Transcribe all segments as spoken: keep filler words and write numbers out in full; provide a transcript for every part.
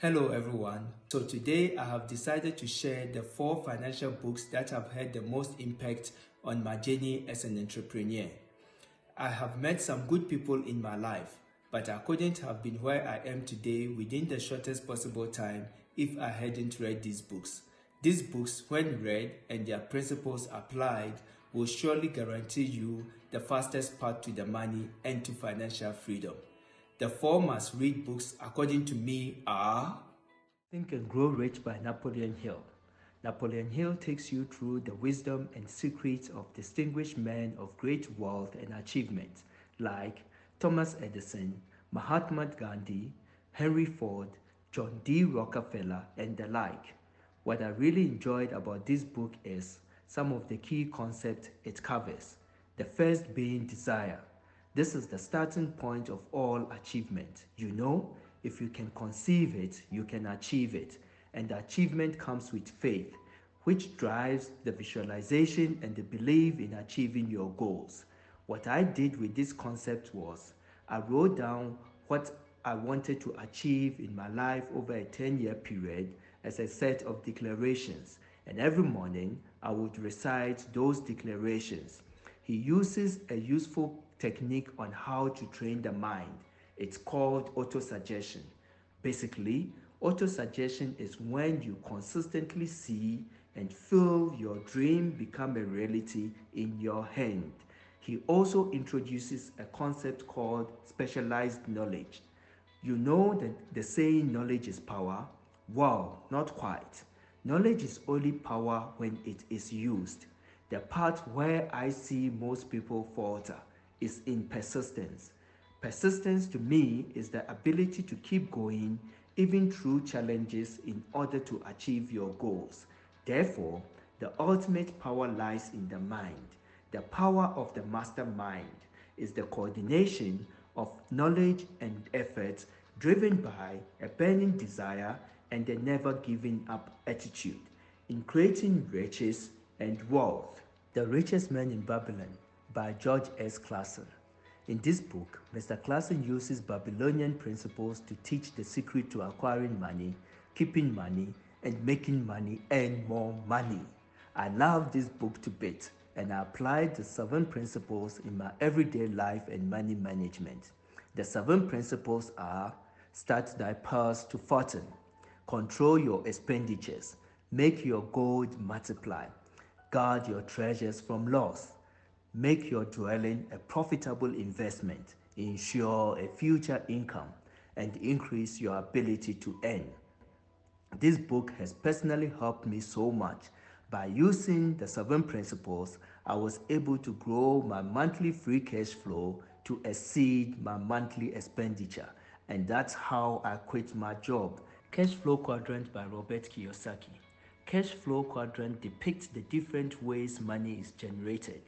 Hello everyone. So today I have decided to share the four financial books that have had the most impact on my journey as an entrepreneur. I have met some good people in my life, but I couldn't have been where I am today within the shortest possible time if I hadn't read these books. These books, when read and their principles applied, will surely guarantee you the fastest path to the money and to financial freedom. The four must-read books, according to me, are Think and Grow Rich by Napoleon Hill. Napoleon Hill takes you through the wisdom and secrets of distinguished men of great wealth and achievement, like Thomas Edison, Mahatma Gandhi, Henry Ford, John D. Rockefeller, and the like. What I really enjoyed about this book is some of the key concepts it covers, the first being desire. This is the starting point of all achievement. You know, if you can conceive it, you can achieve it. And the achievement comes with faith, which drives the visualization and the belief in achieving your goals. What I did with this concept was, I wrote down what I wanted to achieve in my life over a ten-year period as a set of declarations. And every morning, I would recite those declarations. He uses a useful technique on how to train the mind. It's called autosuggestion. Basically, autosuggestion is when you consistently see and feel your dream become a reality in your hand. He also introduces a concept called specialized knowledge. You know that the saying knowledge is power? Well, not quite. Knowledge is only power when it is used. The part where I see most people falter is in persistence. Persistence to me is the ability to keep going even through challenges in order to achieve your goals. Therefore, the ultimate power lies in the mind. The power of the mastermind is the coordination of knowledge and effort driven by a burning desire and a never giving up attitude in creating riches and wealth. The Richest Man in Babylon by George S. Clason. In this book, Mister Clason uses Babylonian principles to teach the secret to acquiring money, keeping money, and making money and more money. I love this book to bits, and I applied the seven principles in my everyday life and money management. The seven principles are: start thy purse to fatten, control your expenditures, make your gold multiply, guard your treasures from loss, make your dwelling a profitable investment, ensure a future income, and increase your ability to earn. This book has personally helped me so much. By using the seven principles, I was able to grow my monthly free cash flow to exceed my monthly expenditure, and that's how I quit my job. Cash Flow Quadrant by Robert Kiyosaki. Cash Flow Quadrant depicts the different ways money is generated,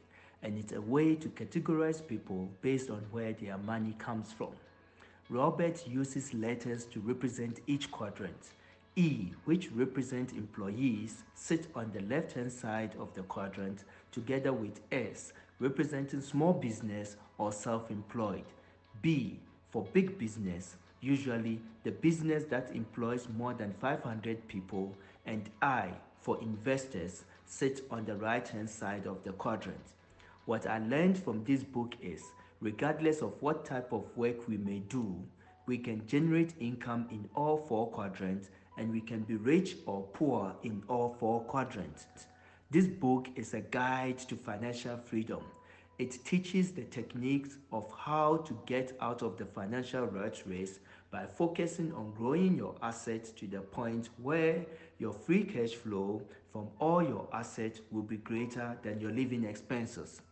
and it's a way to categorize people based on where their money comes from. Robert uses letters to represent each quadrant. E, which represents employees, sit on the left-hand side of the quadrant, together with S, representing small business or self-employed. B, for big business, usually the business that employs more than five hundred people, and I, for investors, sit on the right-hand side of the quadrant. What I learned from this book is, regardless of what type of work we may do, we can generate income in all four quadrants, and we can be rich or poor in all four quadrants. This book is a guide to financial freedom. It teaches the techniques of how to get out of the financial rat race by focusing on growing your assets to the point where your free cash flow from all your assets will be greater than your living expenses.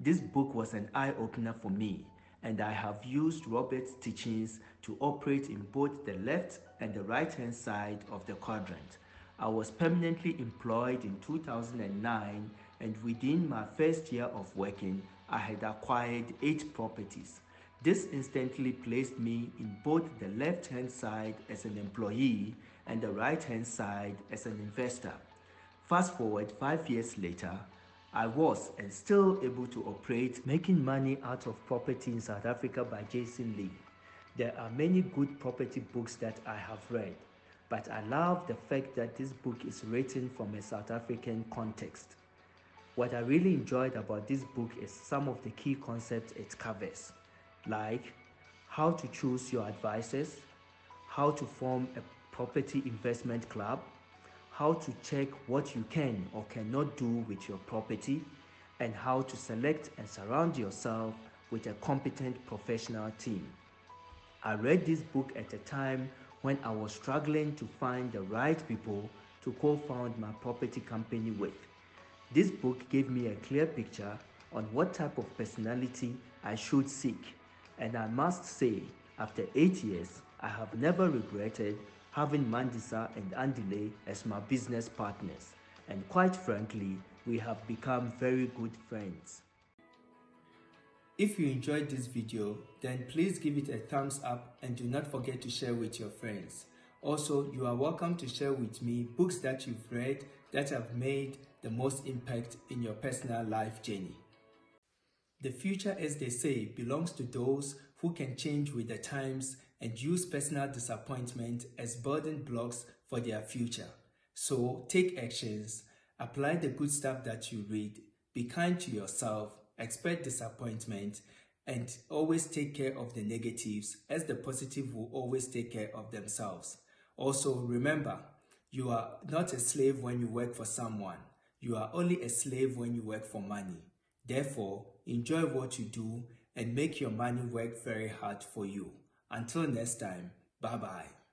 This book was an eye-opener for me, and I have used Robert's teachings to operate in both the left and the right-hand side of the quadrant. I was permanently employed in two thousand nine, and within my first year of working, I had acquired eight properties. This instantly placed me in both the left-hand side as an employee and the right-hand side as an investor. Fast forward five years later, I was and still able to operate Making Money Out of Property in South Africa by Jason Lee. There are many good property books that I have read, but I love the fact that this book is written from a South African context. What I really enjoyed about this book is some of the key concepts it covers, like how to choose your advisors, how to form a property investment club, how to check what you can or cannot do with your property, and how to select and surround yourself with a competent professional team. I read this book at a time when I was struggling to find the right people to co-found my property company with. This book gave me a clear picture on what type of personality I should seek, and I must say, after eight years, I have never regretted having Mandisa and Andile as my business partners, and quite frankly, we have become very good friends. If you enjoyed this video, then please give it a thumbs up and do not forget to share with your friends. Also, you are welcome to share with me books that you've read that have made the most impact in your personal life journey. The future, as they say, belongs to those who can change with the times and use personal disappointment as building blocks for their future. So take actions, apply the good stuff that you read, be kind to yourself, expect disappointment, and always take care of the negatives, as the positive will always take care of themselves. Also remember, you are not a slave when you work for someone. You are only a slave when you work for money. Therefore, enjoy what you do and make your money work very hard for you. Until next time, bye-bye.